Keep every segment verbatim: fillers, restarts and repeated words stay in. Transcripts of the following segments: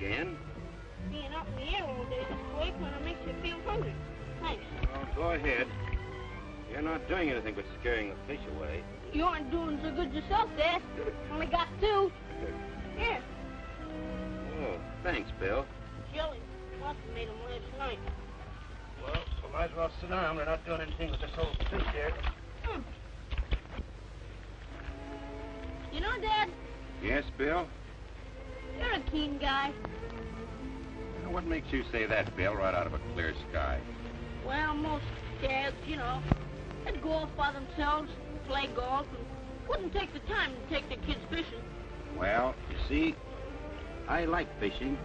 again. Being up in the air all day this way kind of makes you feel hungry. Thanks. Well, go ahead. You're not doing anything but scaring the fish away. You aren't doing so good yourself, Dad. Only got two. Here. Oh, thanks, Bill. Jelly. Watson made them last night. Well, we might as well sit down. We're not doing anything with this whole suit here. Hmm. You know, Dad? Yes, Bill? You're a keen guy. Now, what makes you say that, Bill, right out of a clear sky? Well, most dads, you know, they'd go off by themselves, play golf, and wouldn't take the time to take their kids fishing. Well, you see, I like fishing,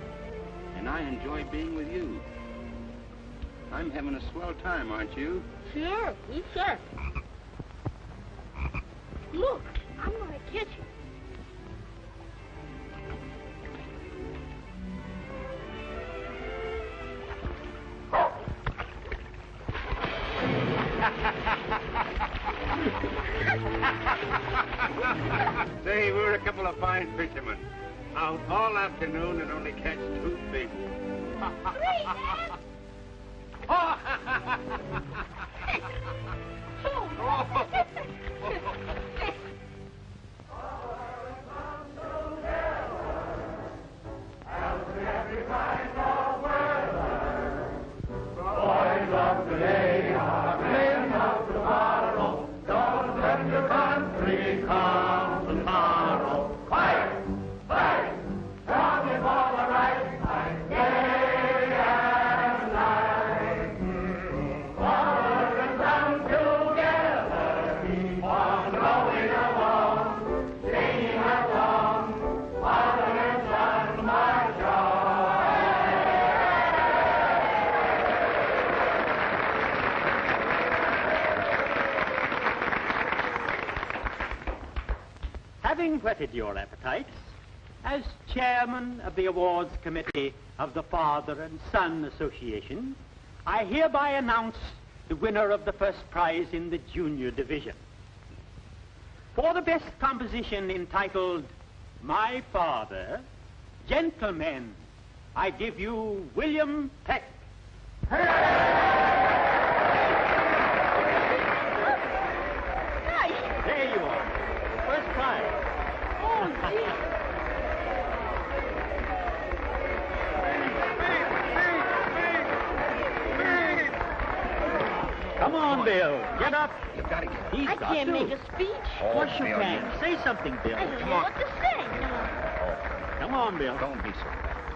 and I enjoy being with you. I'm having a swell time, aren't you? Sure, yes, sir. Look, I'm gonna catch you. Say, we were a couple of fine fishermen. Out all afternoon and only catch two fish. Three, Dad! Oh. Having whetted your appetites, as chairman of the awards committee of the Father and Son Association, I hereby announce the winner of the first prize in the junior division. For the best composition entitled, My Father, Gentlemen, I give you William Peck. Bill, get up. You've got to get up. He's I can't to. make a speech. Of course you can. Say something, Bill. I don't Come know on. what to say. Oh. Come on, Bill. Don't be so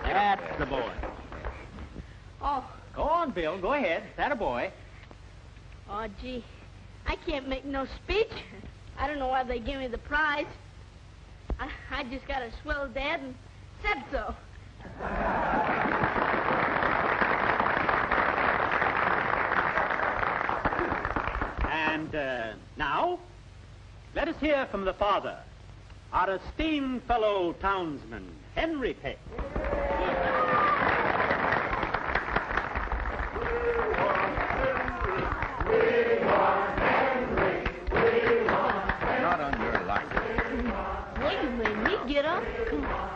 bad. That's up, the boy. Oh. Go on, Bill. Go ahead. That a boy. Oh, gee. I can't make no speech. I don't know why they gave me the prize. I, I just got a swell dad and said so. And uh, now, let us hear from the father, our esteemed fellow townsman, Henry Peck. Not on your line. Wait a minute, get up. Come on.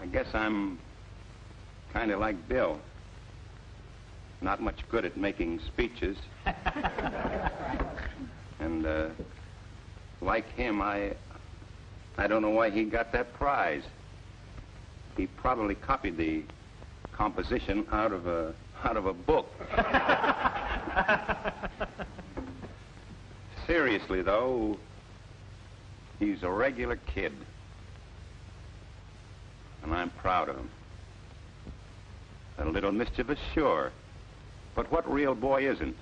I guess I'm kind of like Bill. Not much good at making speeches. And, uh, like him, I... I don't know why he got that prize. He probably copied the composition out of a... out of a book. Seriously, though, he's a regular kid. And I'm proud of him. A little mischievous, sure. But what real boy isn't?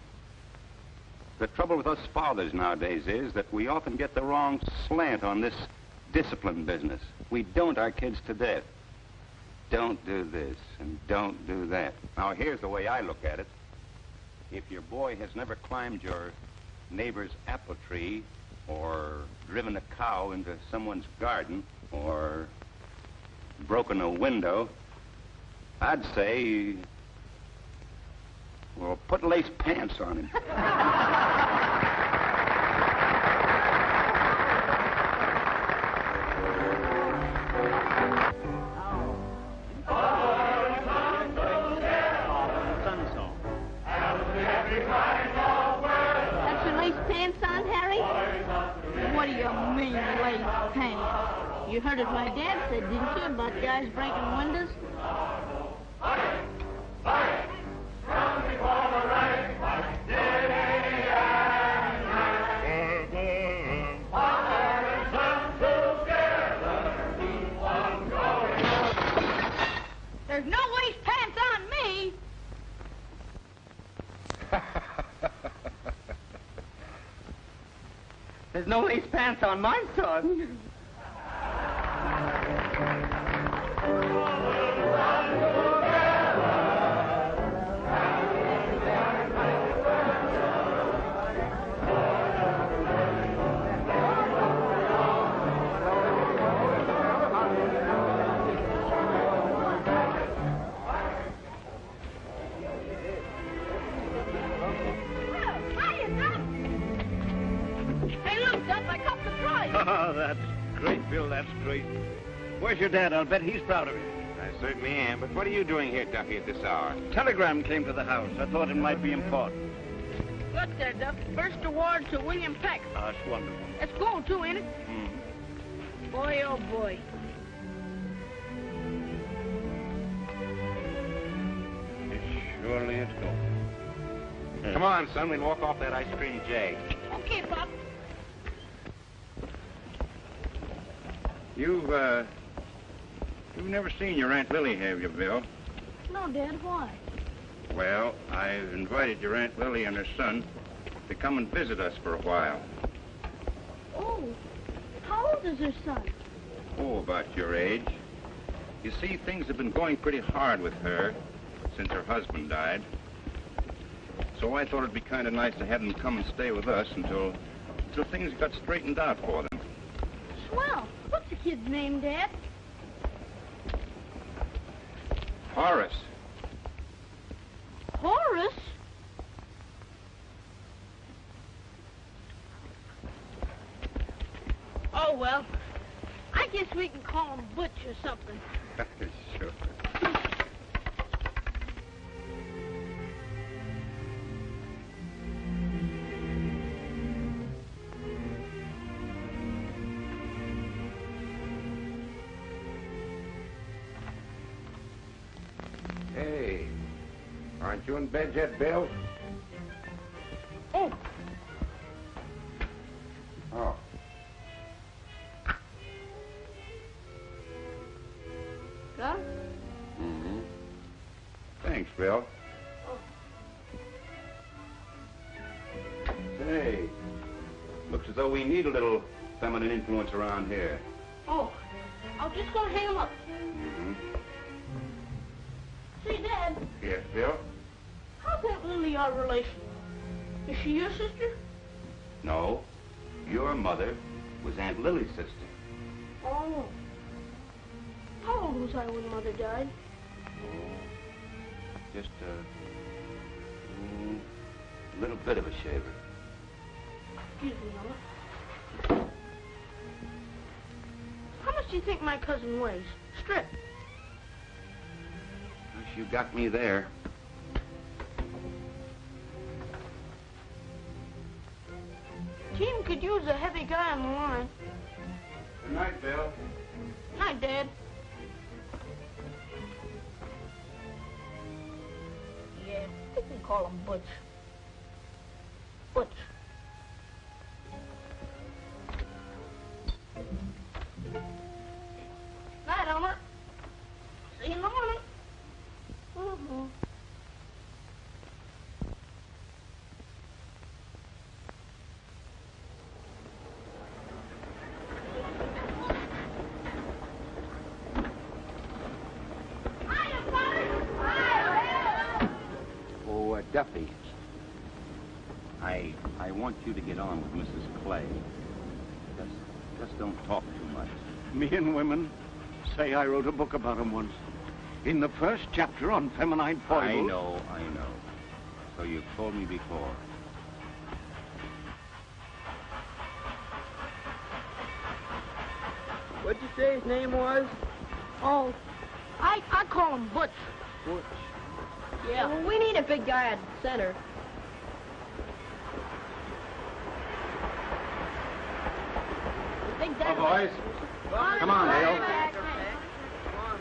The trouble with us fathers nowadays is that we often get the wrong slant on this discipline business. We don't our kids to death. Don't do this and don't do that. Now, here's the way I look at it. If your boy has never climbed your neighbor's apple tree or driven a cow into someone's garden or broken a window, I'd say Well, put lace pants on him. Got your lace pants on, Harry? What do you mean, lace pants? You heard what my dad said, didn't you, about guys breaking windows? There's no lace pants on my son. Where's your dad? I'll bet he's proud of you. I certainly am, but what are you doing here, Duffy, at this hour? A telegram came to the house. I thought it might be important. Look there, Duffy. First award to William Peck. Oh, that's wonderful. That's gold, too, ain't it? Mm. Boy, oh, boy. It surely is gold. Mm. Come on, son. We'll walk off that ice cream jay. Okay, Pop. You've, uh, you've never seen your Aunt Lily, have you, Bill? No, Dad, why? Well, I've invited your Aunt Lily and her son to come and visit us for a while. Oh, how old is her son? Oh, about your age. You see, things have been going pretty hard with her since her husband died. So I thought it'd be kind of nice to have them come and stay with us until, until things got straightened out for them. Swell. What's the kid's name, Dad? Horace. Horace? Oh, well, I guess we can call him Butch or something. Sure. Aren't you in bed yet, Bill? Oh. Oh. Huh? Mm-hmm. Thanks, Bill. Oh. Say, looks as though we need a little feminine influence around here. Oh, I'll just go hang him up. Mm-hmm. See, Dad. Yes, Bill? How's that Lily our relation? Is she your sister? No. Your mother was Aunt Lily's sister. Oh. How old was I when Mother died? Oh, just a mm, little bit of a shaver. Excuse me, Mama. How much do you think my cousin weighs? Strip. You got me there. Team could use a heavy guy on the line. Good night, Bill. Good night, Dad. Yeah, we can call him Butch. Butch. Night, Elmer. See you in the morning. Mm-hmm. Oh, uh, Duffy, I I want you to get on with Missus Clay. Just just don't talk too much. Men and women say I wrote a book about them once. In the first chapter on feminine foibles. I know, I know. though you've told me before. What'd you say his name was? Oh, I, I call him Butch. Butch? Yeah, well, we need a big guy at the center. Big daddy. Oh, boys. Come, Come on, Dale.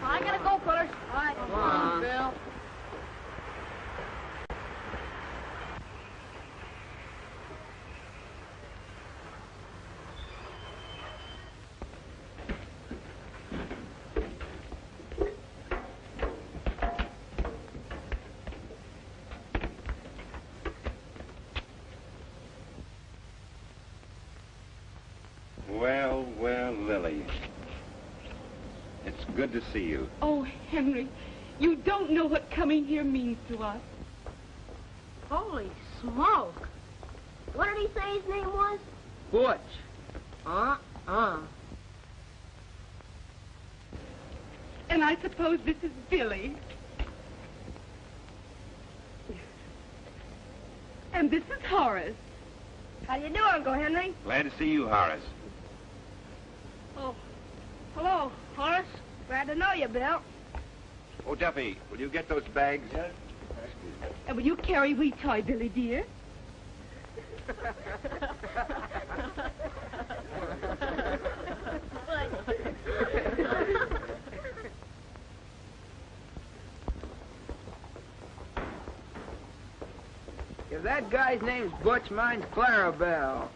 I gotta go, fellas. All right. Come on, Bill. Good to see you. Oh, Henry, you don't know what coming here means to us. Holy smoke. What did he say his name was? Butch. Uh-uh. And I suppose this is Billy. And this is Horace. How do you do, Uncle Henry? Glad to see you, Horace. Oh, hello, Horace. Glad to know you, Bill. Oh, Duffy, will you get those bags? Yes. And will you carry wee toy, Billy, dear? If that guy's name's Butch, mine's Clarabelle.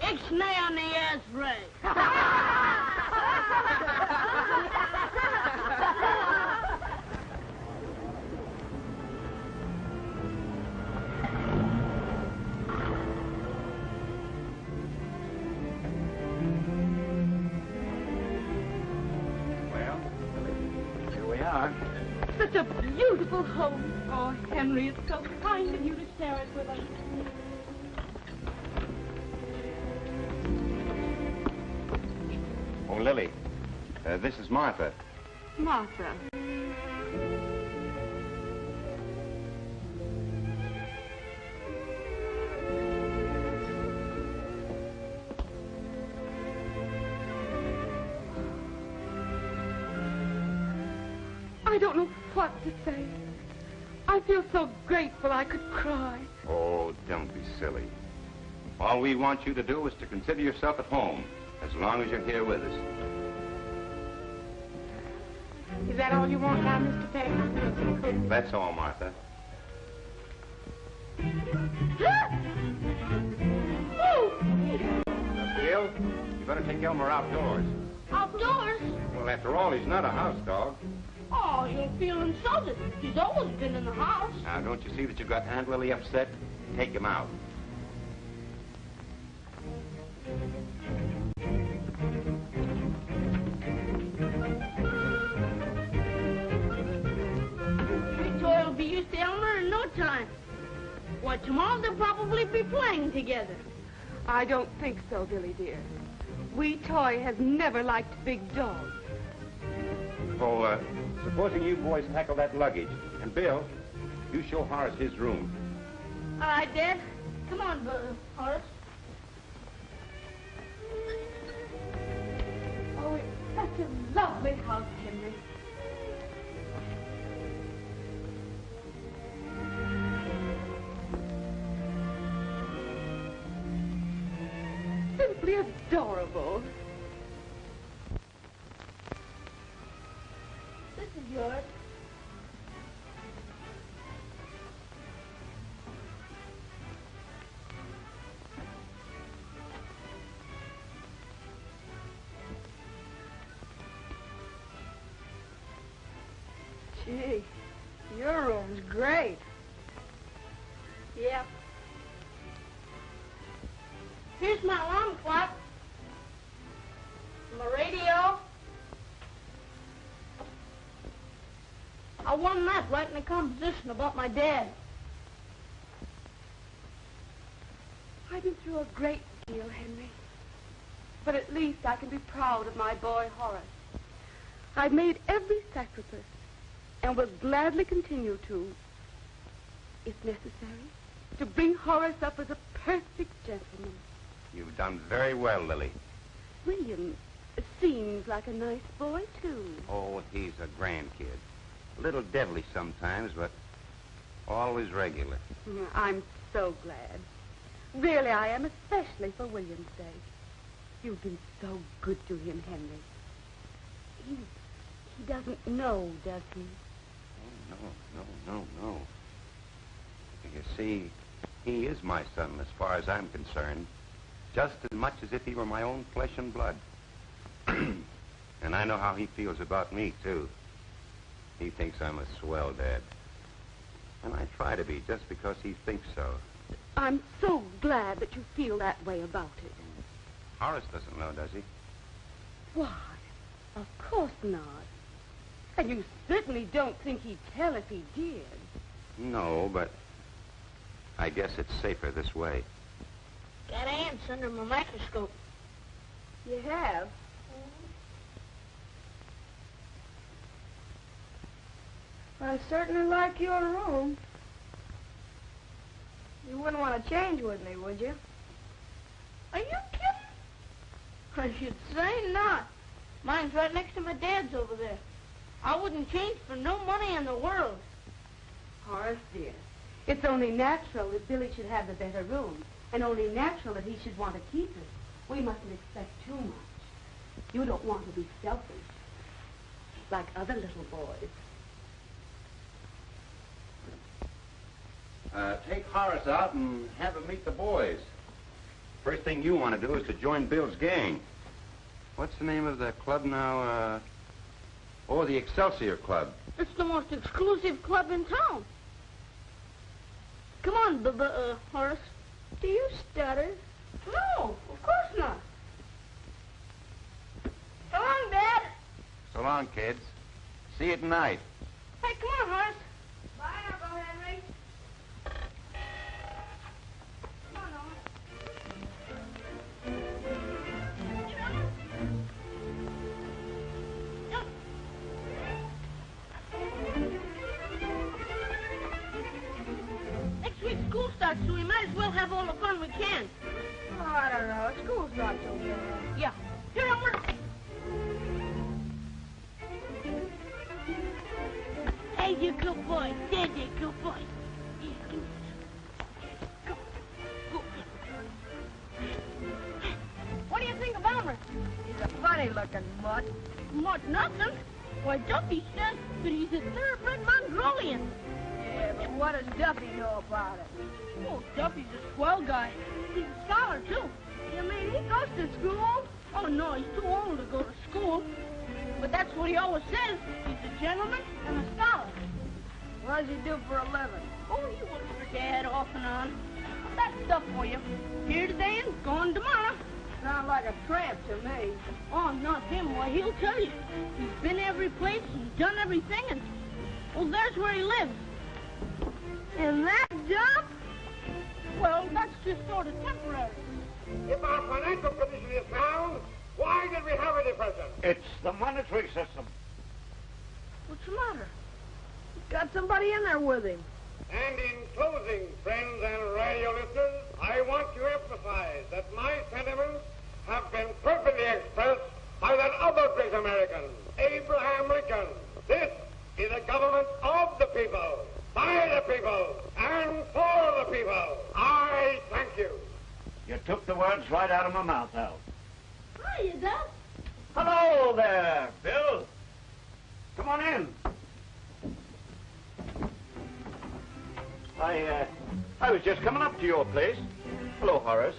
It's nay on the ass ray. Such a beautiful home. Oh, Henry, it's so kind of you to share it with us. Oh, Lily, uh, this is Martha. Martha. What to say? I feel so grateful I could cry. Oh, don't be silly. All we want you to do is to consider yourself at home as long as you're here with us. Is that all you want now, Mister Taylor? That's all, Martha. Now, Bill, you better take Elmer outdoors. Outdoors? Well, after all, he's not a house dog. Oh, he'll feel insulted. He's always been in the house. Now, don't you see that you got Aunt Lily upset? Take him out. Sweet Toy will be used to Elmer in no time. Why, tomorrow they'll probably be playing together. I don't think so, Billy, dear. Wee Toy has never liked big dogs. Oh, uh... supposing you boys tackle that luggage. And Bill, you show Horace his room. All right, Dad. Come on, Bill, Horace. Oh, it's such a lovely house, Henry. Simply adorable. This is yours. Gee, your room's great. Yeah. Here's my alarm clock. My radio. I won that right in the composition about my dad. I've been through a great deal, Henry. But at least I can be proud of my boy, Horace. I've made every sacrifice and will gladly continue to. is necessary to bring Horace up as a perfect gentleman. You've done very well, Lily. William seems like a nice boy, too. Oh, he's a grand kid. A little devilish sometimes, but always regular. I'm so glad. Really, I am, especially for William's sake. You've been so good to him, Henry. He, he doesn't know, does he? Oh, no, no, no, no. You see, he is my son, as far as I'm concerned, just as much as if he were my own flesh and blood. And I know how he feels about me, too. He thinks I'm a swell dad. And I try to be, just because he thinks so. I'm so glad that you feel that way about it. Horace doesn't know, does he? Why, of course not. And you certainly don't think he'd tell if he did. No, but I guess it's safer this way. Got ants under my microscope. You have? I certainly like your room. You wouldn't want to change with me, would you? Are you kidding? I should say not. Mine's right next to my dad's over there. I wouldn't change for no money in the world. Horace, dear, it's only natural that Billy should have the better room, and only natural that he should want to keep it. We mustn't expect too much. You don't want to be selfish, like other little boys. Uh, take Horace out and have him meet the boys. First thing you want to do is to join Bill's gang. What's the name of the club now? Uh, oh, the Excelsior Club. It's the most exclusive club in town. Come on, Bubba, uh, Horace. Do you stutter? No, of course not. So long, Dad. So long, kids. See you tonight. Hey, come on, Horace. Bye, Uncle Henry. So we might as well have all the fun we can. Oh, I don't know. School's not so bad. Yeah. Here, I'm working. Hey, you good boy. There, you good boy. Here, come here. Go. Go. What do you think of Elmer? He's a funny-looking mutt. Mutt nothing? Why, Duffy says that he's a thoroughbred Mongolian. Yeah, but what does Duffy know about it? Oh, Duffy's a swell guy. He's a scholar, too. You mean he goes to school? Oh, no, he's too old to go to school. But that's what he always says. He's a gentleman and a scholar. What does he do for a living? Oh, he works for Dad off and on. That's stuff for you. Here today and gone tomorrow. Sounds like a tramp to me. Oh, not him. Why, he'll tell you. He's been every place and done everything, and, well, there's where he lives. And that job? Well, that's just sort of temporary. If our financial condition is sound, why did we have a depression? It's the monetary system. What's the matter? He's got somebody in there with him. And in closing, friends and radio listeners, I want to emphasize that my sentiments have been perfectly expressed by that other great American, Abraham Lincoln. This is a government of the people, by the people, and for the people. I thank you. You took the words right out of my mouth, Al. Hiya, Doc. Hello there, Bill. Come on in. I, uh, I was just coming up to your place. Hello, Horace.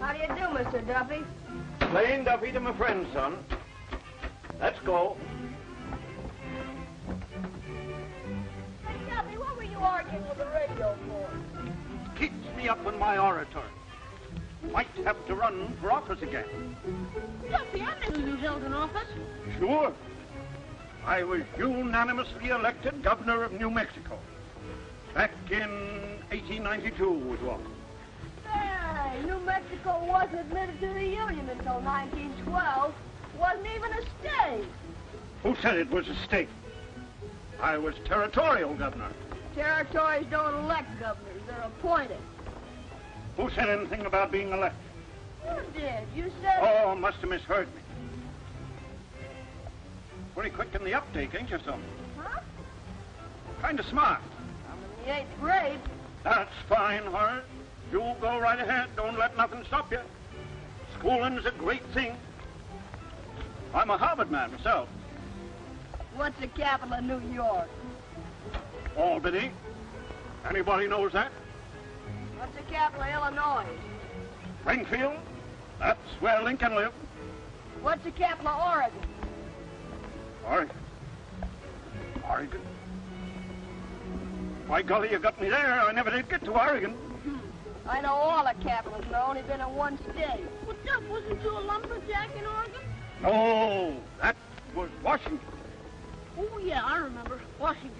How do you do, Mister Duffy? Plain Duffy to my friend, son. Let's go. Arguing with the radio for? Keeps me up in my orator. Might have to run for office again. Duffy, I never knew you held an office. Sure. I was unanimously elected governor of New Mexico. Back in eighteen ninety-two was what? Hey, New Mexico wasn't admitted to the Union until nineteen twelve. Wasn't even a state. Who said it was a state? I was territorial governor. Territories don't elect governors. They're appointed. Who said anything about being elected? You did. You said... Oh, must have misheard me. Pretty quick in the uptake, ain't you, son? Huh? Kind of smart. I'm in the eighth grade. That's fine, Horace. You go right ahead. Don't let nothing stop you. Schooling's a great thing. I'm a Harvard man myself. What's the capital of New York? Albany. Anybody knows that? What's the capital of Illinois? Springfield. That's where Lincoln lived. What's the capital of Oregon? Oregon. Oregon? By golly, you got me there. I never did get to Oregon. I know all the capitals, and I've only been in one state. What's up? Wasn't you a lumberjack in Oregon? No, that was Washington. Oh, yeah, I remember. Washington.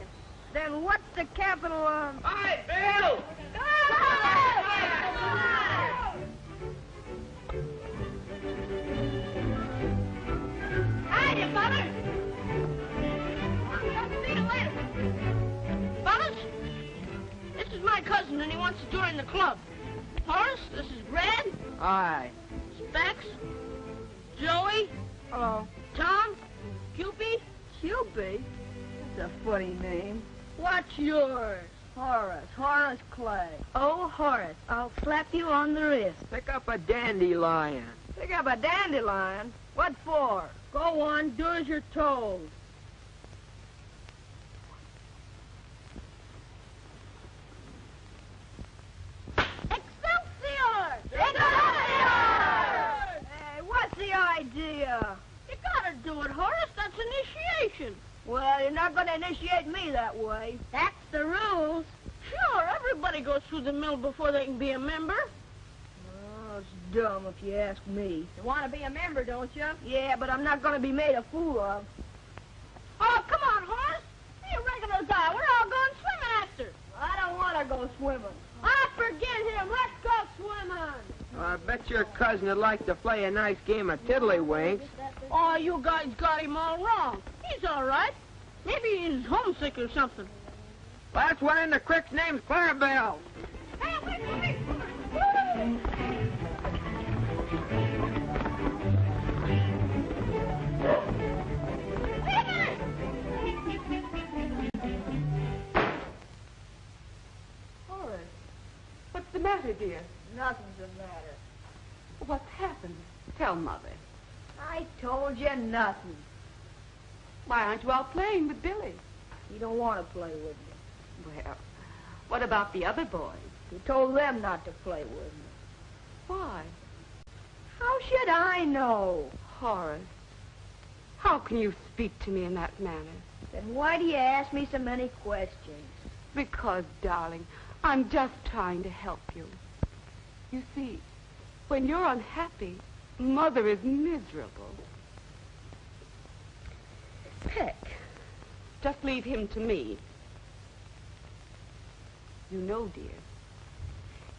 Then what's the capital of... Hi, Bill! Go! Hi there, fellas! I'll see you later. Fellas, this is my cousin, and he wants to join the club. Horace, this is Brad. Hi. Specs. Joey. Hello. Tom. Cupid. Cupid? That's a funny name. What's yours? Horace. Horace Clay. Oh, Horace, I'll slap you on the wrist. Pick up a dandelion. Pick up a dandelion? What for? Go on, do as you're told. Excelsior! Excelsior! Hey, what's the idea? You gotta do it, Horace. That's initiation. Well, you're not going to initiate me that way. That's the rules. Sure, everybody goes through the mill before they can be a member. Oh, it's dumb if you ask me. You want to be a member, don't you? Yeah, but I'm not going to be made a fool of. Oh, come on, Horace. Be a regular guy. We're all going swimming after. I don't want to go swimming. I forget him. Let's go swimming. Oh, I bet your cousin would like to play a nice game of tiddlywinks. Oh, you guys got him all wrong. He's all right. Maybe he's homesick or something. Well, that's why in the crick's name's Clarabelle. Hey, wait, wait, wait. Horace, what's the matter, dear? Nothing's the matter. What's happened? Tell Mother. I told you nothing. Why aren't you out playing with Billy? You don't want to play with me. Well, what about the other boys? You told them not to play with me. Why? How should I know? Horace, how can you speak to me in that manner? Then why do you ask me so many questions? Because, darling, I'm just trying to help you. You see, when you're unhappy, Mother is miserable. Peck. Just leave him to me. You know, dear,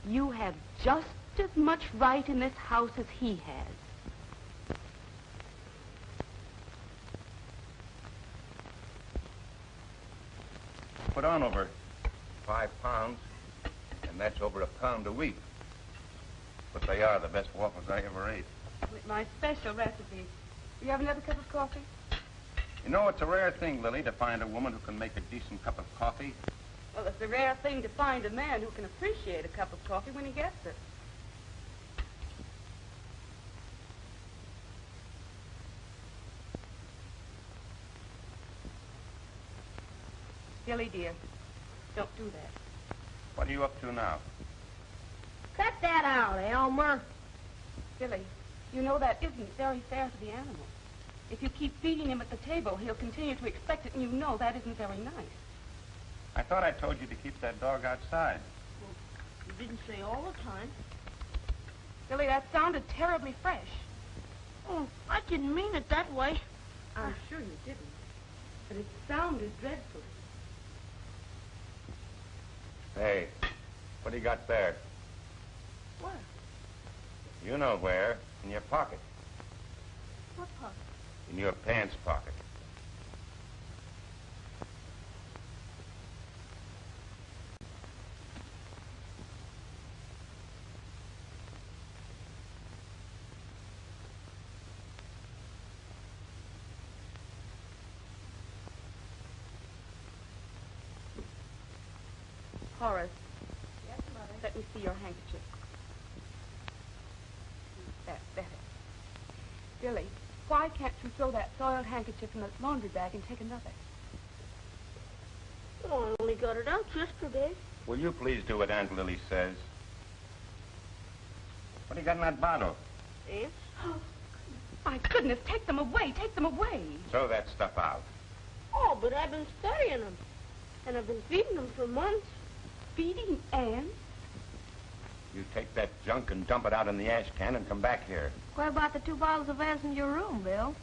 you have just as much right in this house as he has. Put on over five pounds, and that's over a pound a week. But they are the best waffles I ever ate. With my special recipe. You have another cup of coffee? You know, it's a rare thing, Lily, to find a woman who can make a decent cup of coffee. Well, it's a rare thing to find a man who can appreciate a cup of coffee when he gets it. Billy, dear, don't do that. What are you up to now? Cut that out, Elmer. Billy, you know that isn't very fair to the animal. If you keep feeding him at the table, he'll continue to expect it, and you know that isn't very nice. I thought I told you to keep that dog outside. Well, you didn't say all the time. Billy, that sounded terribly fresh. Oh, I didn't mean it that way. I'm sure you didn't, but it sounded dreadful. Hey, what do you got there? What? You know where. In your pocket. What pocket? In your pants pocket. Horace. Yes, Mother? Let me see your handkerchief. That's better. Billy, why can't you throw that soiled handkerchief in the laundry bag and take another? Oh, I only got it out yesterday. Will you please do what Aunt Lily says? What do you got in that bottle? Ants? Oh, my goodness, take them away, take them away. Throw that stuff out. Oh, but I've been studying them. And I've been feeding them for months. Feeding ants? You take that junk and dump it out in the ash can and come back here. What about the two bottles of ants in your room, Bill?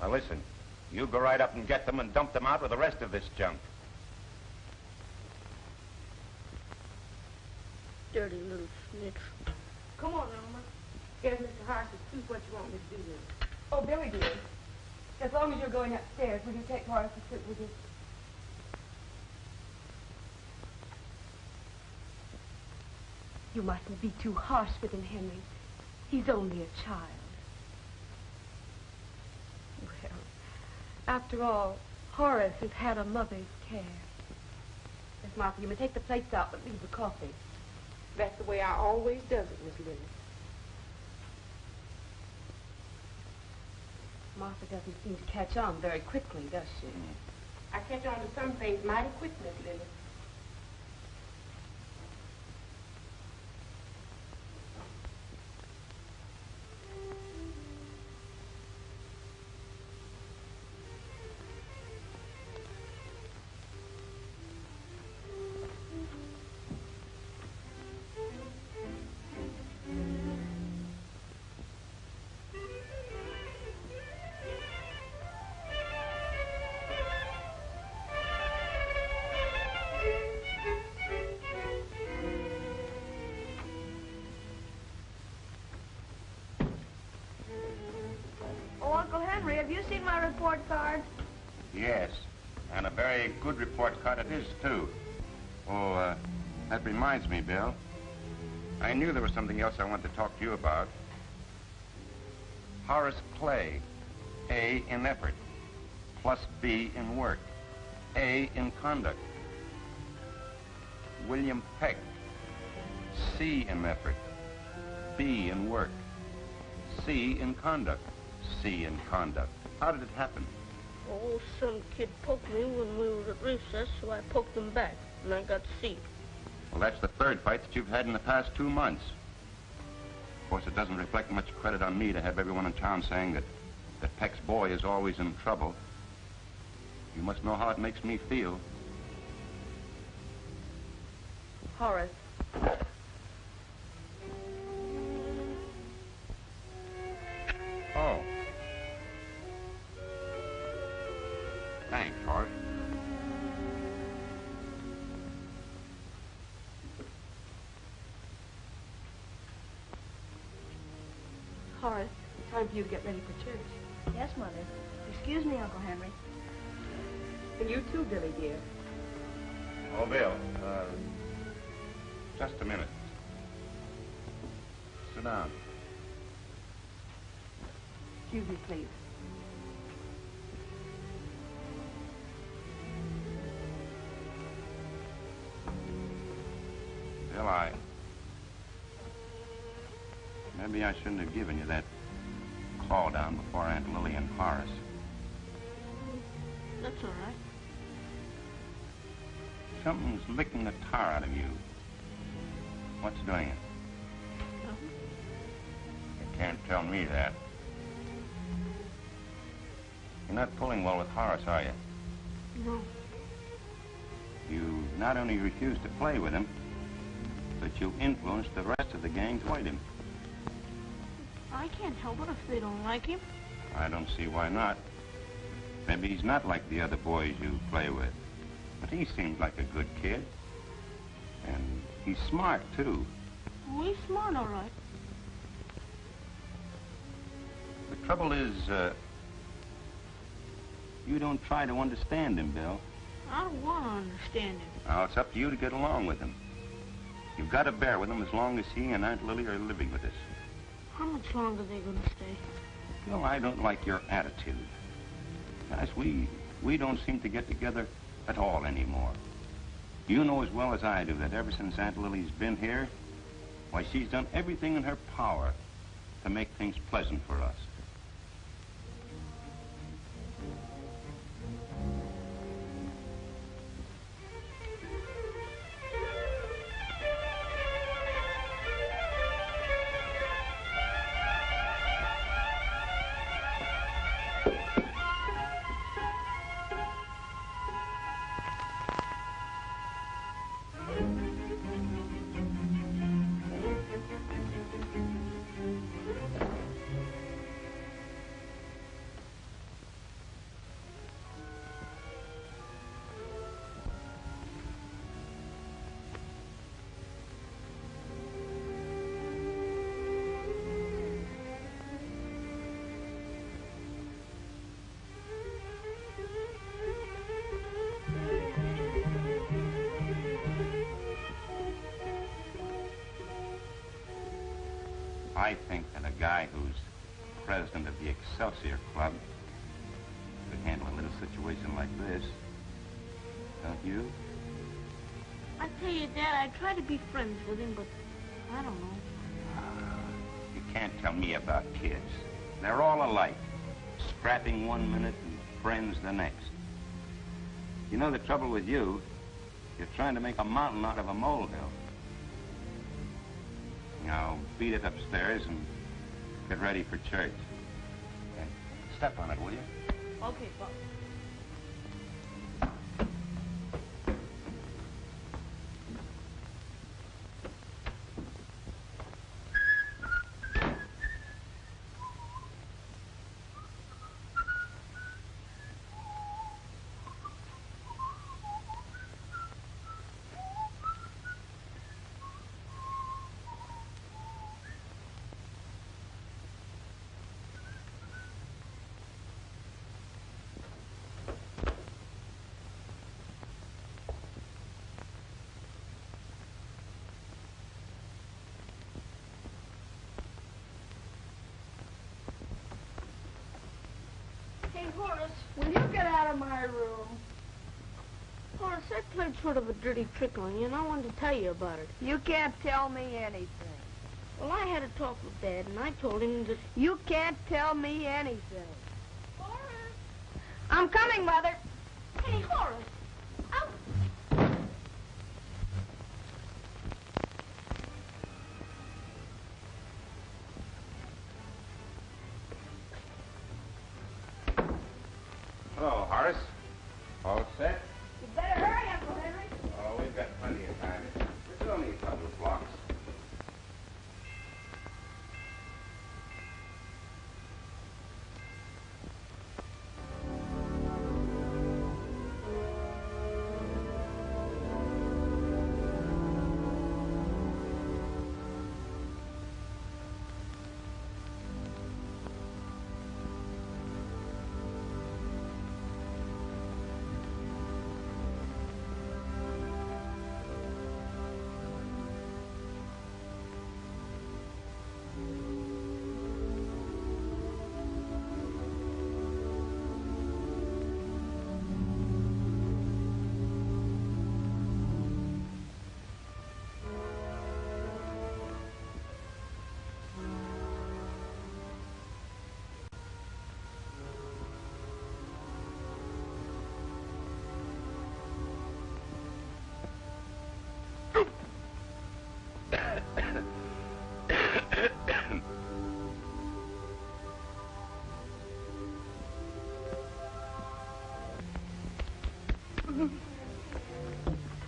Now listen, you go right up and get them and dump them out with the rest of this junk. Dirty little snitch. Come on, Elmer. Here's Mister Harris to see what you want me to do here. Oh, Billy dear. As long as you're going upstairs, will you take Horace to sit with you? You mustn't be too harsh with him, Henry. He's only a child. Well, after all, Horace has had a mother's care. Miss Martha, you may take the plates out, but leave the coffee. That's the way I always does it, Miss Lily. Martha doesn't seem to catch on very quickly, does she? I catch on to some things mighty quick, Miss Lily. Have you seen my report card? Yes, and a very good report card it is, too. Oh, uh, that reminds me, Bill. I knew there was something else I wanted to talk to you about. Horace Clay. A in effort, plus B in work, A in conduct. William Peck. C in effort, B in work, C in conduct. C in conduct. How did it happen? Oh, some kid poked me when we were at recess, so I poked him back, and I got C. Well, that's the third fight that you've had in the past two months. Of course, it doesn't reflect much credit on me to have everyone in town saying that, that Peck's boy is always in trouble. You must know how it makes me feel. Horace. Oh. Thanks, Horace. Horace, it's time for you to get ready for church. Yes, Mother. Excuse me, Uncle Henry. And you too, Billy, dear. Oh, Bill, uh, just a minute. Sit down. Excuse me, please. Bill, I... Maybe I shouldn't have given you that call down before Aunt Lily and Horace. That's all right. Something's licking the tar out of you. What's doing it? Nothing. You can't tell me that. You're not pulling well with Horace, are you? No. You not only refused to play with him, but you influenced the rest of the gang toward him. I can't help it if they don't like him. I don't see why not. Maybe he's not like the other boys you play with. But he seems like a good kid. And he's smart, too. Oh, he's smart, all right. The trouble is, uh... you don't try to understand him, Bill. I don't want to understand him. Now, it's up to you to get along with him. You've got to bear with him as long as he and Aunt Lily are living with us. How much longer are they going to stay? Well, I don't like your attitude. Guys, we, we don't seem to get together at all anymore. You know as well as I do that ever since Aunt Lily's been here, why, she's done everything in her power to make things pleasant for us. I think that a guy who's president of the Excelsior Club could handle a little situation like this. Don't you? I tell you, Dad, I try to be friends with him, but I don't know. Uh, you can't tell me about kids. They're all alike. Scrapping one minute and friends the next. You know the trouble with you? You're trying to make a mountain out of a molehill. Now, beat it upstairs and get ready for church. And step on it, will you? Okay, Bob. Hey, Horace, will you get out of my room? Horace, I played sort of a dirty trick on you, and I wanted to tell you about it. You can't tell me anything. Well, I had a talk with Dad, and I told him that... You can't tell me anything. Horace! I'm coming, Mother. Hey, Horace.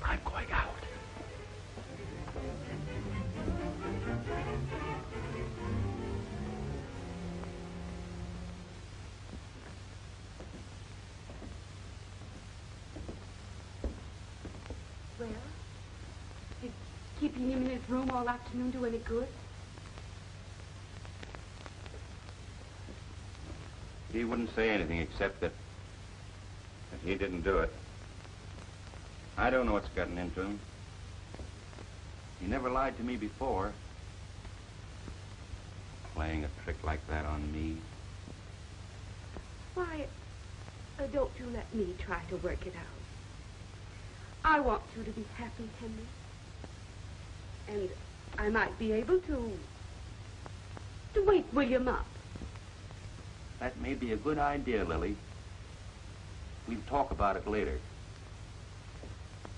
I'm going out. Well, did keeping him in his room all afternoon do any good? He wouldn't say anything except that, that he didn't do it. I don't know what's gotten into him. He never lied to me before. Playing a trick like that on me. Why, uh, don't you let me try to work it out. I want you to be happy, Henry. And I might be able to... to wake William up. That may be a good idea, Lily. We'll talk about it later.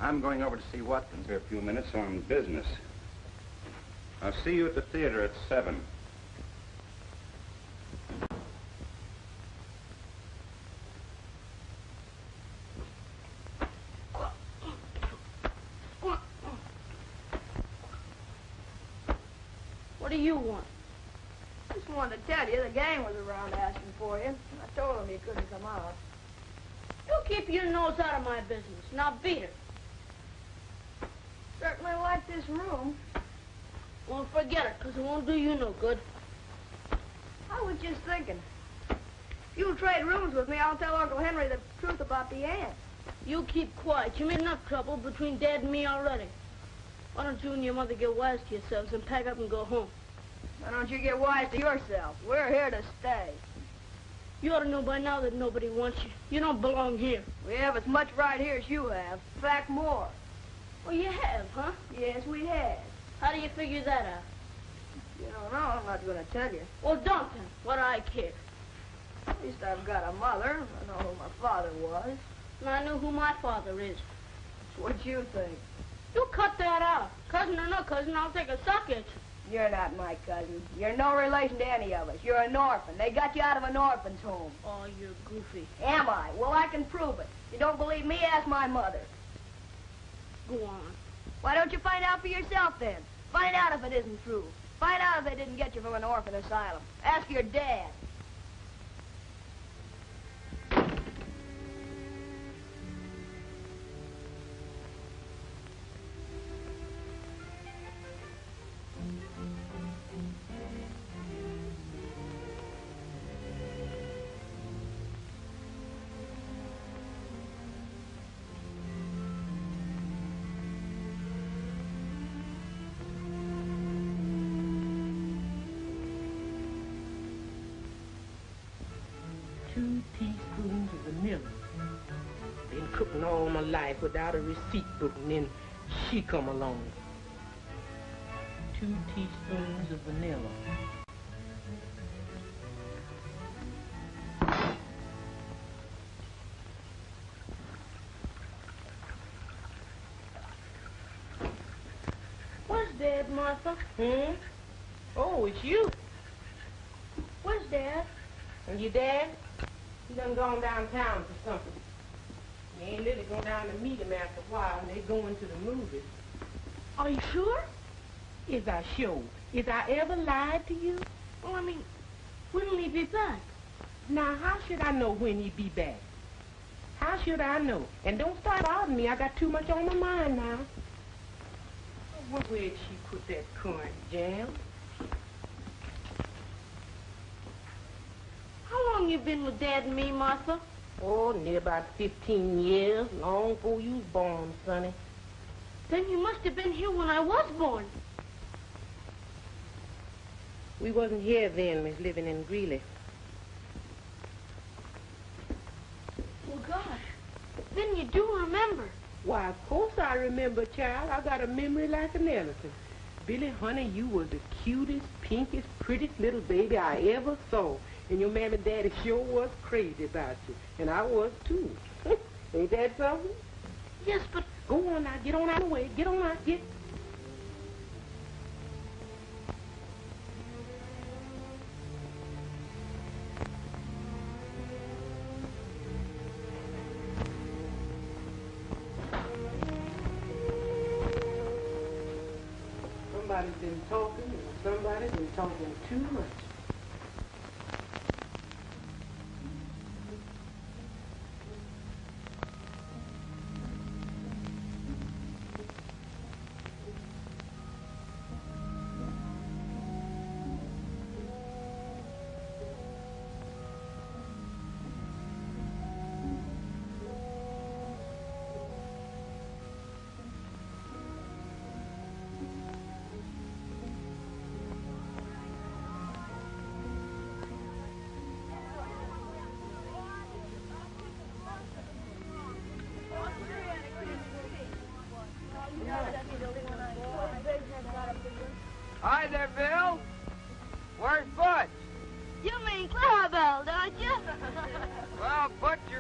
I'm going over to see Watkins for a few minutes on business. I'll see you at the theater at seven. What do you want? I just wanted to tell you the gang was around asking for you. I told them you couldn't come out. You keep your nose out of my business, now beat it. Certainly like this room. Well, forget it, because it won't do you no good. I was just thinking. If you'll trade rooms with me, I'll tell Uncle Henry the truth about the ants. You keep quiet. You made enough trouble between Dad and me already. Why don't you and your mother get wise to yourselves and pack up and go home? Why don't you get wise to yourselves? We're here to stay. You ought to know by now that nobody wants you. You don't belong here. We have as much right here as you have. In fact, more. Well, you have, huh? Yes, we have. How do you figure that out? You don't know. I'm not going to tell you. Well, don't then. What do I care? At least I've got a mother. I know who my father was. And I know who my father is. What you think? You cut that out. Cousin or no cousin, I'll take a suck at you. You're not my cousin. You're no relation to any of us. You're an orphan. They got you out of an orphan's home. Oh, you're goofy. Am I? Well, I can prove it. You don't believe me? Ask my mother. Go on. Why don't you find out for yourself, then? Find out if it isn't true. Find out if they didn't get you from an orphan asylum. Ask your dad. Two teaspoons of vanilla. Been cooking all my life without a receipt book, and then she come along. Two teaspoons of vanilla. Where's Dad, Martha? Hmm? Oh, it's you. Where's Dad? And your dad? He done gone downtown for something. They ain't really going down to meet him after a while, and they going to the movies. Are you sure? Is I sure? Is I ever lied to you? Well, I mean, when'll he be back? Now, how should I know when he be back? How should I know? And don't start bothering me. I got too much on my mind now. Well, where'd she put that currant jam? How long you been with Dad and me, Martha? Oh, near about fifteen years, long before you was born, sonny. Then you must have been here when I was born. We wasn't here then. We was living in Greeley. Well, gosh, then you do remember. Why, of course I remember, child. I got a memory like an elephant. Billy, honey, you were the cutest, pinkest, prettiest little baby I ever saw. And your mammy and daddy sure was crazy about you. And I was, too. Ain't that something? Yes, but... Go on now. Get on out of the way. Get on out. Get... Somebody's been talking, and somebody's been talking too much.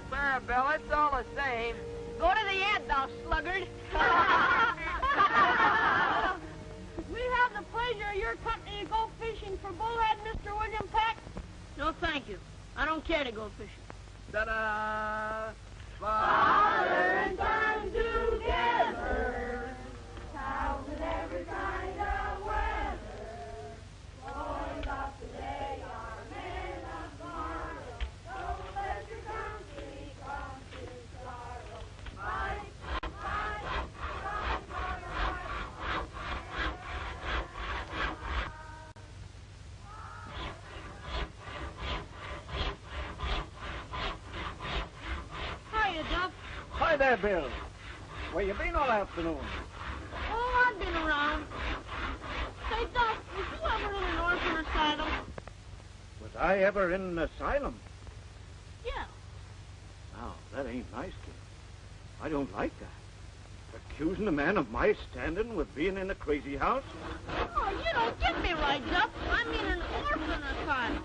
your fire bell. It's all the same. Go to the end, thou sluggard. We have the pleasure of your company to go fishing for Bullhead, Mister William Peck. No, thank you. I don't care to go fishing. Ta-da! Father and son together, cows in every kind of weather, boys of today are men of tomorrow. Don't let your country come to sorrow. Fight, fight, fight, fight, fight. Hiya, Duff. Hi there, Bill. Where you been all afternoon? Oh, I've been around. Say, Duff, was you ever in an orphan asylum? Was I ever in an asylum? Yeah. Now, that ain't nice, kid. I don't like that. Accusing a man of my standing with being in a crazy house? Oh, you don't get me right, Duff. I mean an orphan asylum.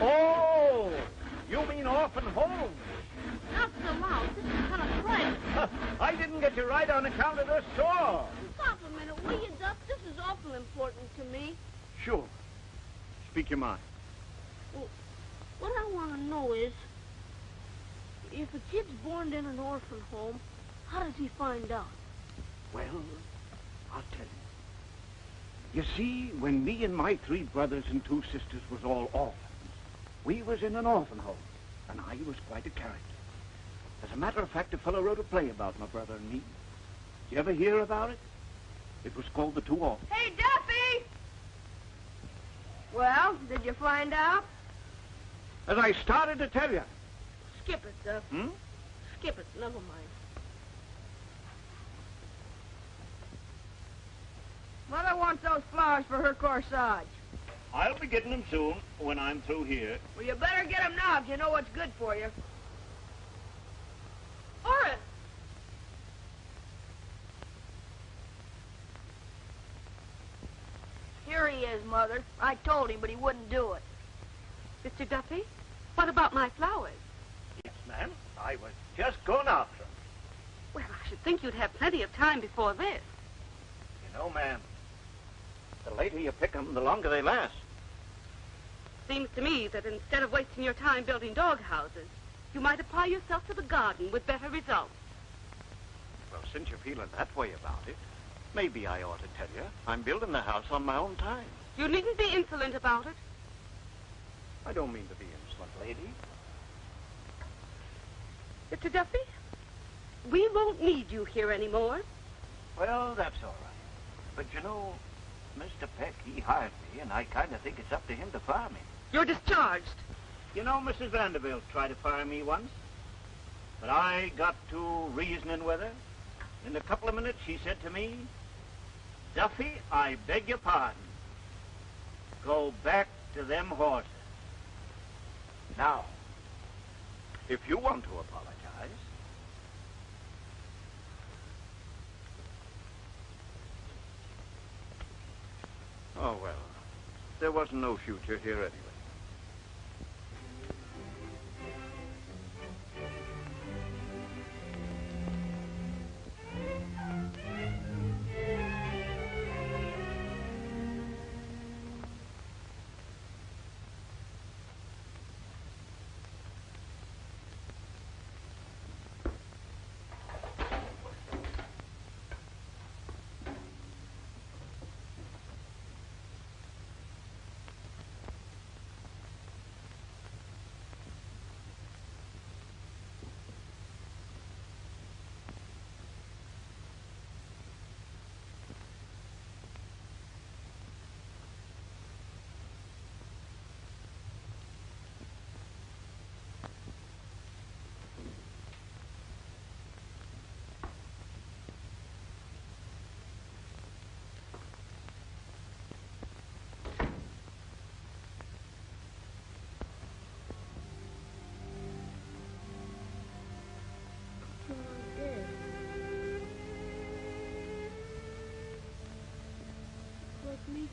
Oh, you mean orphan home. Not so loud. This is kind of private. I didn't get you right on account of this store. Stop a minute, will you, Duff? This is awful important to me. Sure. Speak your mind. Well, what I want to know is, if a kid's born in an orphan home, how does he find out? Well, I'll tell you. You see, when me and my three brothers and two sisters was all orphans, we was in an orphan home, and I was quite a character. As a matter of fact, a fellow wrote a play about my brother and me. Did you ever hear about it? It was called The Two Orphans. Hey, Duffy! Well, did you find out? As I started to tell you. Skip it, Duff. Hmm? Skip it. Never mind. Mother wants those flowers for her corsage. I'll be getting them soon when I'm through here. Well, you better get them now if you know what's good for you. Oren! Here he is, Mother. I told him, but he wouldn't do it. Mister Duffy, what about my flowers? Yes, ma'am. I was just going after them. Well, I should think you'd have plenty of time before this. You know, ma'am, the later you pick them, the longer they last. Seems to me that instead of wasting your time building doghouses, you might apply yourself to the garden with better results. Well, since you're feeling that way about it, maybe I ought to tell you I'm building the house on my own time. You needn't be insolent about it. I don't mean to be insolent, lady. Mister Duffy, we won't need you here anymore. Well, that's all right. But you know, Mister Peck, he hired me, and I kind of think it's up to him to fire me. You're discharged. You know, Missus Vanderbilt tried to fire me once, but I got to reasoning with her. In a couple of minutes, she said to me, Duffy, I beg your pardon. Go back to them horses. Now, if you want to apologize, oh, well, there wasn't no future here anyway. Me.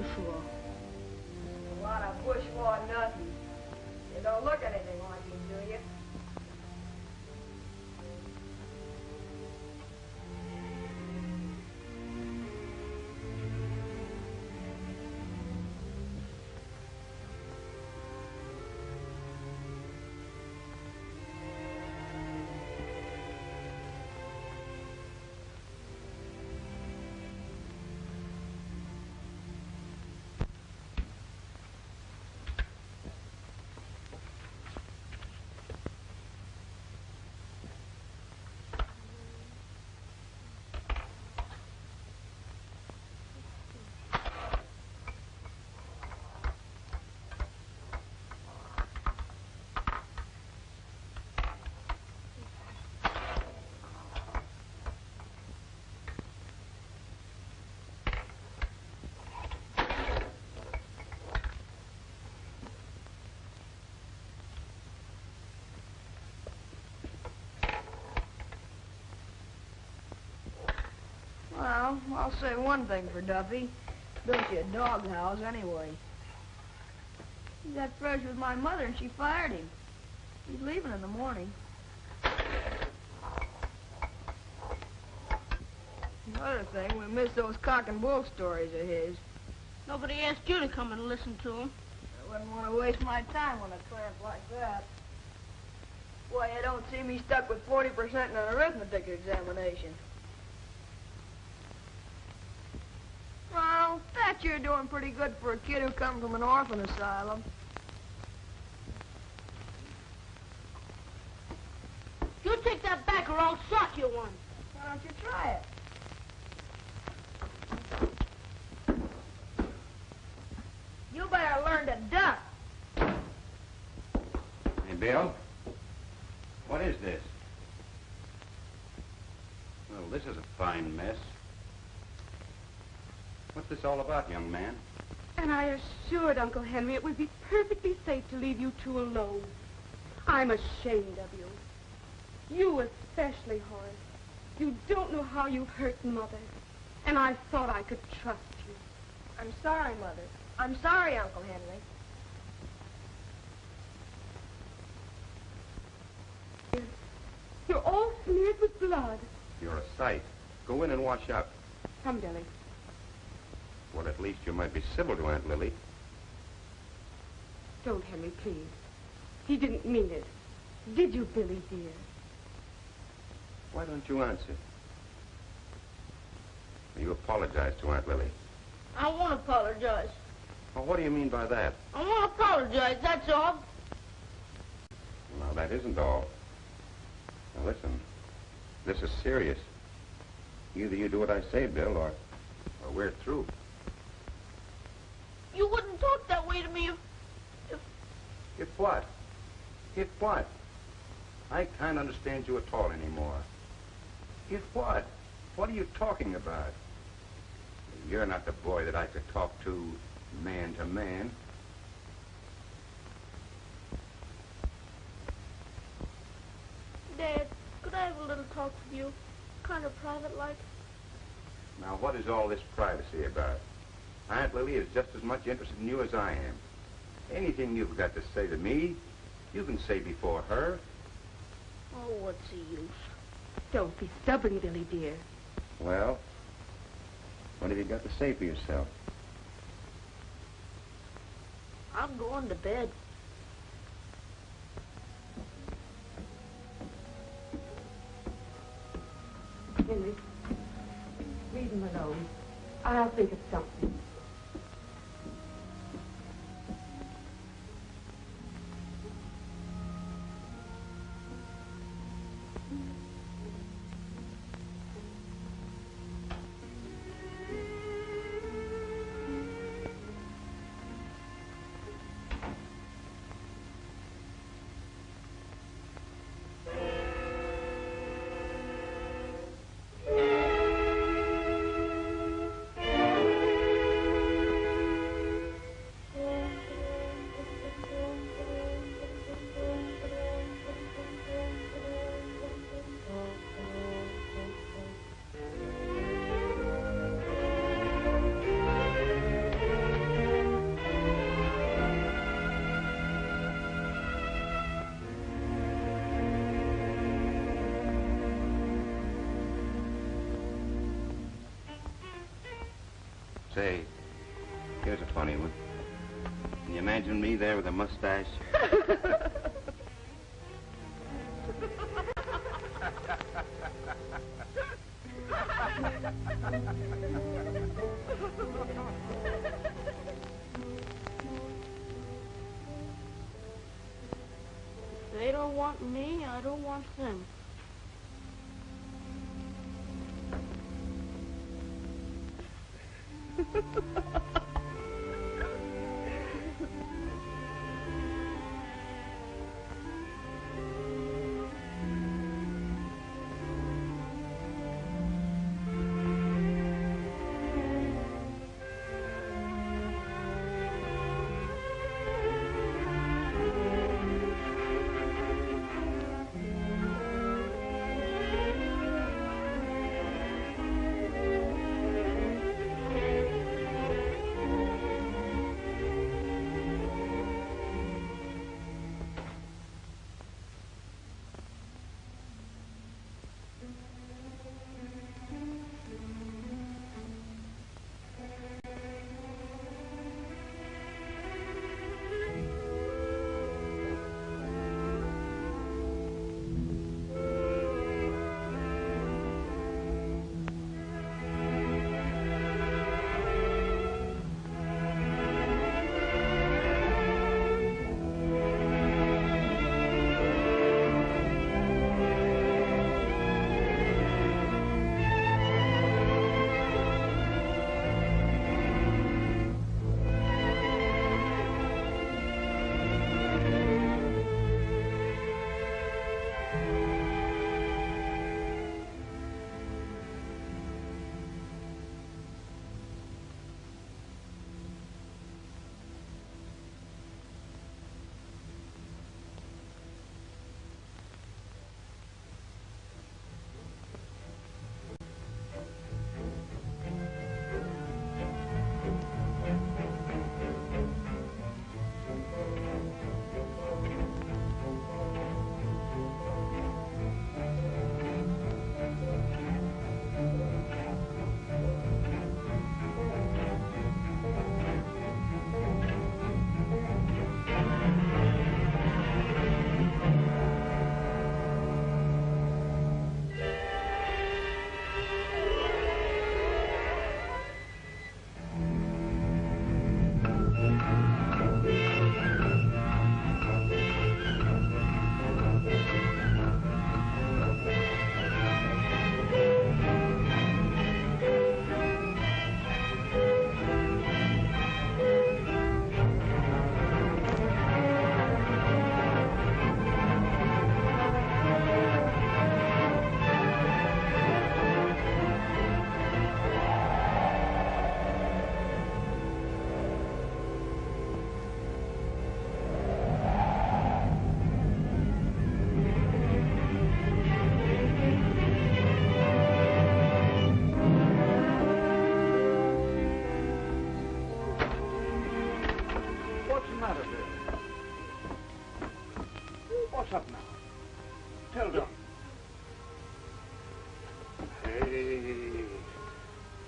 bush war. You want a bush war nothing. You don't look anything like it, do you? Well, I'll say one thing for Duffy. Built you a doghouse anyway. He got fresh with my mother and she fired him. He's leaving in the morning. Another thing, we miss those cock and bull stories of his. Nobody asked you to come and listen to him. I wouldn't want to waste my time on a tramp like that. Boy, you don't see me stuck with forty percent in an arithmetic examination. Well, that you're doing pretty good for a kid who comes from an orphan asylum. You take that back or I'll sock you one. Why don't you try it? You better learn to duck. Hey, Bill. What is this? Well, this is a fine mess. What's this all about, young man? And I assured Uncle Henry it would be perfectly safe to leave you two alone. I'm ashamed of you. You especially, Horace. You don't know how you hurt Mother. And I thought I could trust you. I'm sorry, Mother. I'm sorry, Uncle Henry. You're, you're all smeared with blood. You're a sight. Go in and wash up. Come, Billy. Well, at least you might be civil to Aunt Lily. Don't, Henry, please. He didn't mean it. Did you, Billy, dear? Why don't you answer? You apologize to Aunt Lily. I won't apologize. Well, what do you mean by that? I won't apologize, that's all. Now, that isn't all. Now, listen. This is serious. Either you do what I say, Bill, or, or we're through. You wouldn't talk that way to me if, if... If what? If what? I can't understand you at all anymore. If what? What are you talking about? You're not the boy that I could talk to man to man. Dad, could I have a little talk with you? Kind of private-like. Now, what is all this privacy about? Aunt Lily is just as much interested in you as I am. Anything you've got to say to me, you can say before her. Oh, what's the use? Don't be stubborn, Billy, dear. Well, what have you got to say for yourself? I'm going to bed. Henry, leave him alone. I'll think of something. Say, here's a funny one. Can you imagine me there with a mustache? If they don't want me, I don't want them.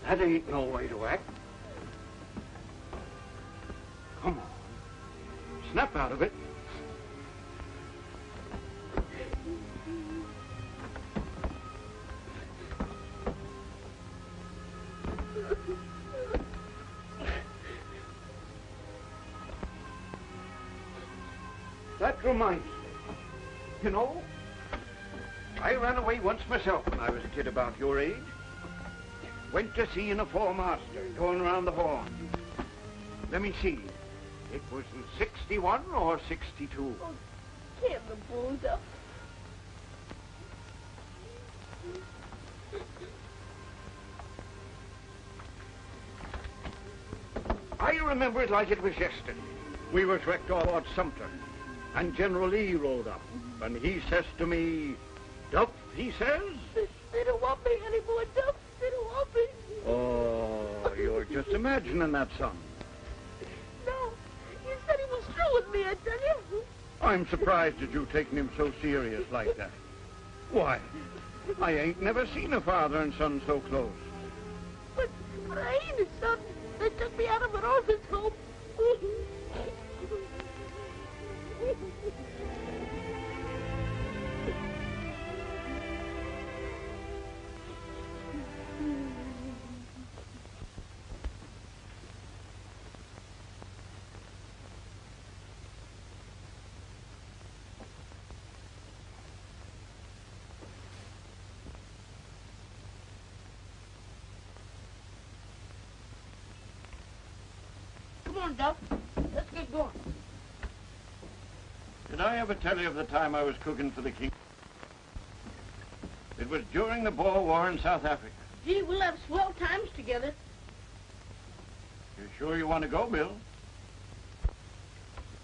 That ain't no way to act. Come on. Snap out of it. That reminds me. You know, I ran away once myself when I was a kid about your age. Went to sea in a four-master, going around the Horn. Let me see. It was in sixty-one or sixty-two. Oh, get the booze up. I remember it like it was yesterday. We were wrecked off Fort Sumter, and General Lee rode up, and he says to me, "Duff," he says. They don't want me anymore, Duff. Oh, you're just imagining that, son. No, you said he was through with me, I tell you. I'm surprised at you taking him so serious like that. Why, I ain't never seen a father and son so close. But, but I ain't a son. on, Doc. Let's get going. Did I ever tell you of the time I was cooking for the king? It was during the Boer War in South Africa. Gee, we'll have swell times together. You sure you want to go, Bill?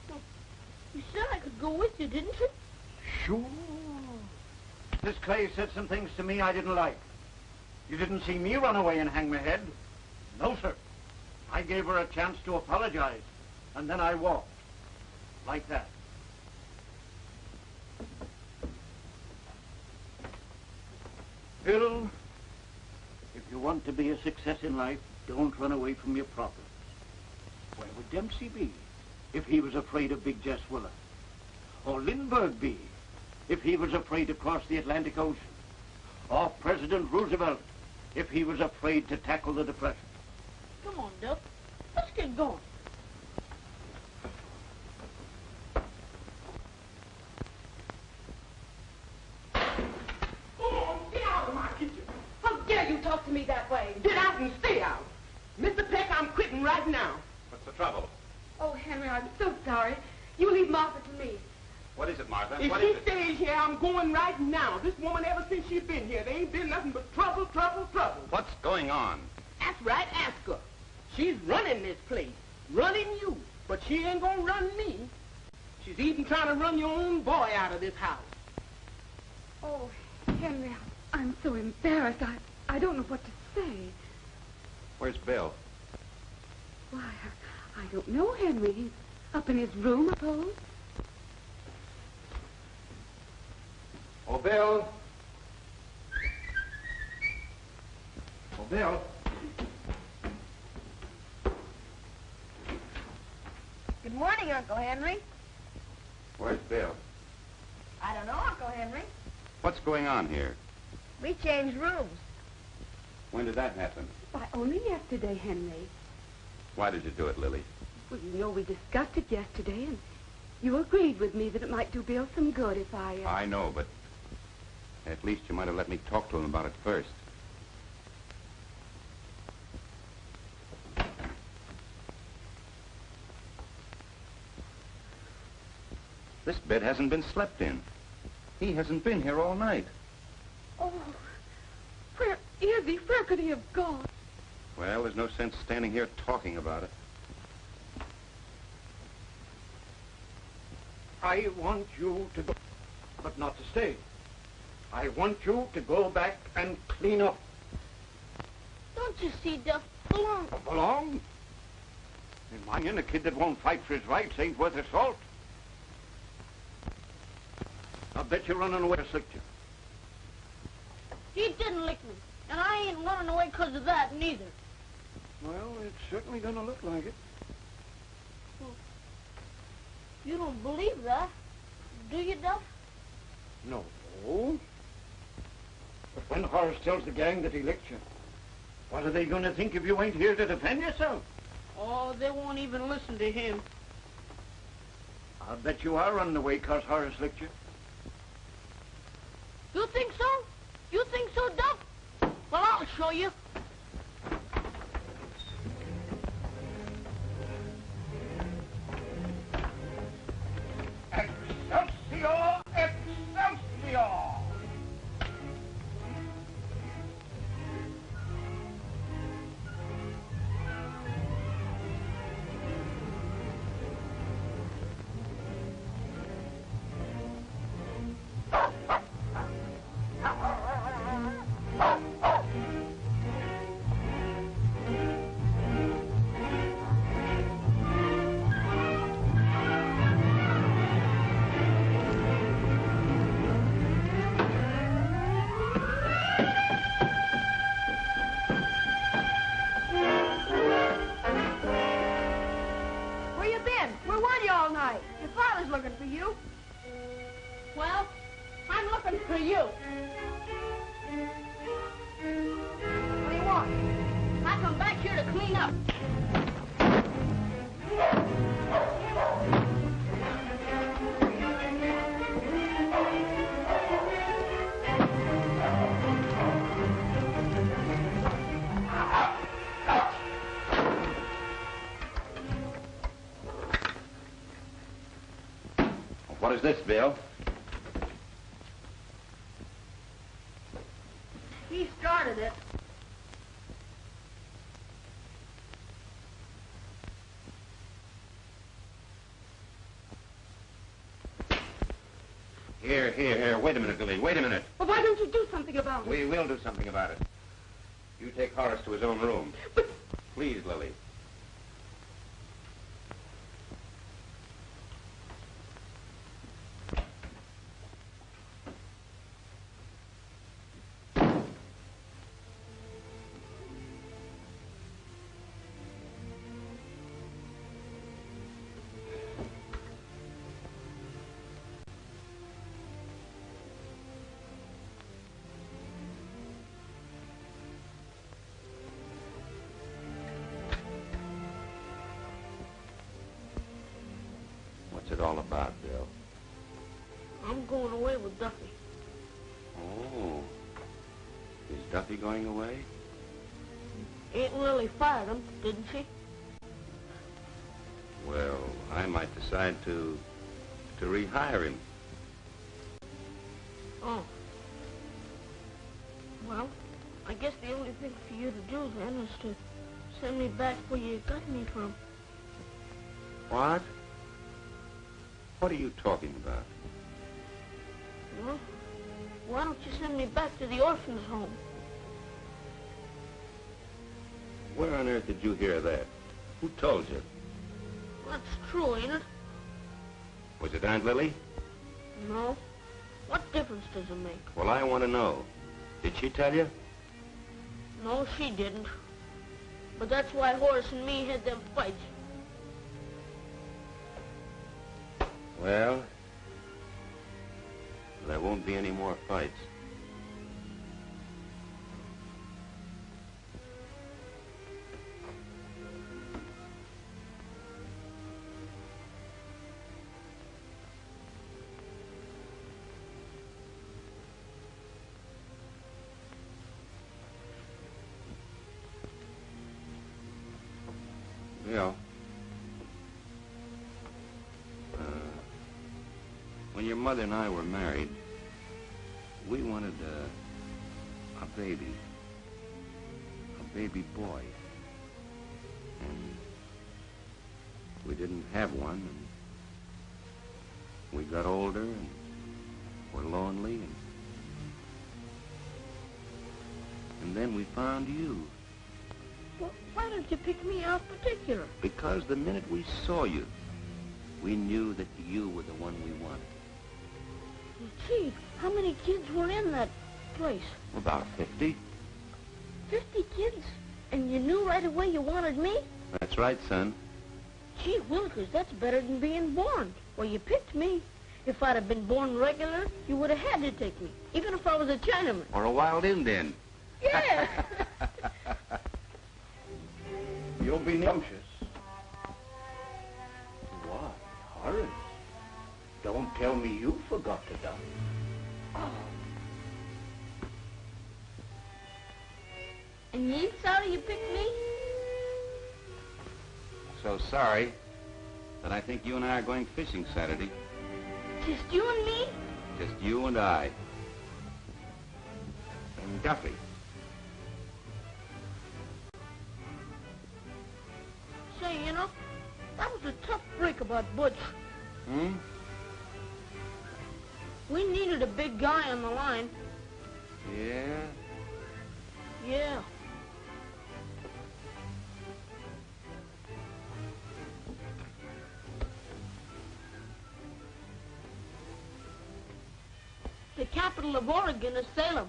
Well, you said I could go with you, didn't you? Sure. Miss Clay said some things to me I didn't like. You didn't see me run away and hang my head. No, sir. I gave her a chance to apologize, and then I walked. Like that. Bill, if you want to be a success in life, don't run away from your problems. Where would Dempsey be if he was afraid of Big Jess Willard? Or Lindbergh be if he was afraid to cross the Atlantic Ocean? Or President Roosevelt if he was afraid to tackle the Depression? Come on, Doc. Let's get going. To me that way. Get out and stay out. Mister Peck, I'm quitting right now. What's the trouble? Oh, Henry, I'm so sorry. You leave Martha to me. What is it, Martha? If what she is stays it? Here, I'm going right now. This woman, ever since she's been here, there ain't been nothing but trouble, trouble, trouble. What's going on? That's right, ask her. She's running this place. Running you. But she ain't gonna run me. She's even trying to run your own boy out of this house. Oh, Henry, I'm so embarrassed. I... I don't know what to say. Where's Bill? Why, I, I don't know, Henry. He's up in his room, I suppose. Oh, Bill. Oh, Bill. Good morning, Uncle Henry. Where's Bill? I don't know, Uncle Henry. What's going on here? We changed rooms. When did that happen? Why, only yesterday, Henry. Why did you do it, Lily? Well, you know, we discussed it yesterday, and you agreed with me that it might do Bill some good if I... Uh... I know, but at least you might have let me talk to him about it first. This bed hasn't been slept in. He hasn't been here all night. Oh, where... Izzy, where could he have gone? Well, there's no sense standing here talking about it. I want you to go, but not to stay. I want you to go back and clean up. Don't you see, Duff? Belong. Oh, belong? In my end, a kid that won't fight for his rights ain't worth a salt. I'll bet you're running away to slick you. He didn't lick me. And I ain't running away because of that, neither. Well, it's certainly going to look like it. Well, you don't believe that, do you, Duff? No. But when Horace tells the gang that he licked you, what are they going to think if you ain't here to defend yourself? Oh, they won't even listen to him. I'll bet you are running away because Horace licked you. You think so? You think so, Duff? Well, I'll show you. Excelsior! Excelsior! was this, Bill? He started it. Here, here, here. Wait a minute, Billy. Wait a minute. Well, why don't you do something about it? We will do something about it. You take Horace to his own room. But... Please, Lily. What's it all about, Bill? I'm going away with Duffy. Oh. Is Duffy going away? Aunt Lily fired him, didn't she? Well, I might decide to... to rehire him. Oh. Well, I guess the only thing for you to do then is to send me back where you got me from. What? What are you talking about? Well, why don't you send me back to the orphan's home? Where on earth did you hear that? Who told you? That's true, ain't it? Was it Aunt Lily? No. What difference does it make? Well, I want to know. Did she tell you? No, she didn't. But that's why Horace and me had them fights. Well, there won't be any more fights. Yeah. When your mother and I were married, we wanted a, a baby, a baby boy, and we didn't have one, and we got older, and were lonely, and, and then we found you. Well, why didn't you pick me out particular? Because the minute we saw you, we knew that you were the one we wanted. Gee, how many kids were in that place? About fifty. Fifty kids? And you knew right away you wanted me? That's right, son. Gee, Willikers, that's better than being born. Well, you picked me. If I'd have been born regular, you would have had to take me, even if I was a Chinaman. Or a wild Indian. Yeah. You'll be numptious. What? Horace? Don't tell me you forgot to dump. Oh. And you ain't sorry you picked me? So sorry that I think you and I are going fishing Saturday. Just you and me? Just you and I. And Duffy. Say, you know, that was a tough break about Butch. Hmm? We needed a big guy on the line. Yeah? Yeah. The capital of Oregon is Salem.